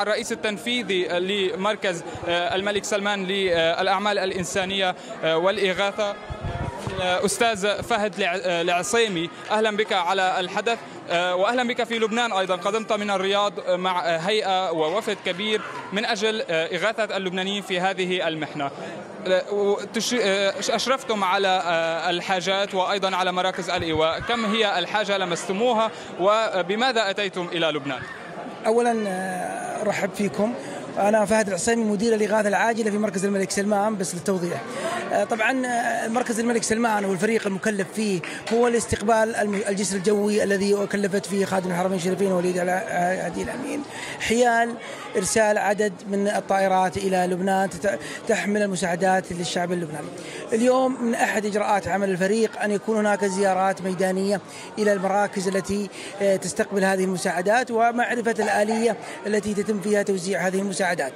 الرئيس التنفيذي لمركز الملك سلمان للأعمال الإنسانية والإغاثة أستاذ فهد العصيمي، أهلا بك على الحدث وأهلا بك في لبنان. أيضا قدمت من الرياض مع هيئة ووفد كبير من أجل إغاثة اللبنانيين في هذه المحنة. أشرفتم على الحاجات وأيضا على مراكز الإيواء، كم هي الحاجة لمستموها وبماذا أتيتم إلى لبنان؟ أولا رحب فيكم، أنا فهد العصيمي مدير الإغاثة العاجلة في مركز الملك سلمان، بس للتوضيح. طبعا مركز الملك سلمان والفريق المكلف فيه هو لاستقبال الجسر الجوي الذي كلفت فيه خادم الحرمين الشريفين وليد عدي الأمين حيال إرسال عدد من الطائرات إلى لبنان تحمل المساعدات للشعب اللبناني. اليوم من أحد إجراءات عمل الفريق أن يكون هناك زيارات ميدانية إلى المراكز التي تستقبل هذه المساعدات ومعرفة الآلية التي تتم فيها توزيع هذه المساعدات.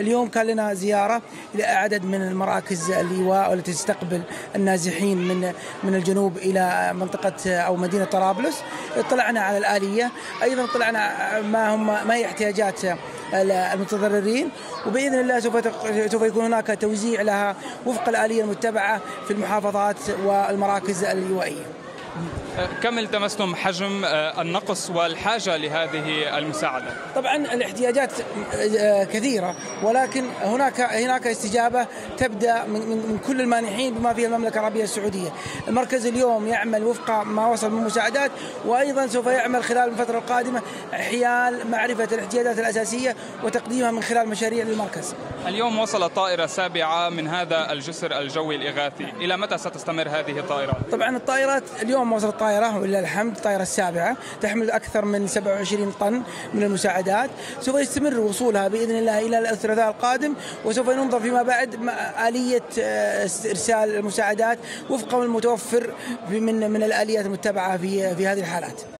اليوم كان لنا زيارة إلى عدد من المراكز الإيواء التي تستقبل النازحين من الجنوب إلى منطقة أو مدينة طرابلس. اطلعنا على الآلية، أيضا اطلعنا ما هي احتياجات المتضررين، وبإذن الله سوف يكون هناك توزيع لها وفق الآلية المتبعة في المحافظات والمراكز الإيوائية. كم التمستم حجم النقص والحاجة لهذه المساعدة؟ طبعا الاحتياجات كثيرة، ولكن هناك استجابة تبدأ من كل المانحين بما فيها المملكة العربية السعودية. المركز اليوم يعمل وفق ما وصل من مساعدات، وأيضا سوف يعمل خلال الفترة القادمة حيال معرفة الاحتياجات الأساسية وتقديمها من خلال مشاريع للمركز. اليوم وصلت طائرة سابعة من هذا الجسر الجوي الإغاثي، إلى متى ستستمر هذه الطائرات؟ طبعا الطائرات اليوم وصلت طائرة ولله الحمد، الطائرة السابعة، تحمل أكثر من 27 طن من المساعدات. سوف يستمر وصولها بإذن الله إلى الثلاثاء القادم، وسوف ننظر فيما بعد آلية إرسال المساعدات وفق المتوفر من الآليات المتبعة في هذه الحالات.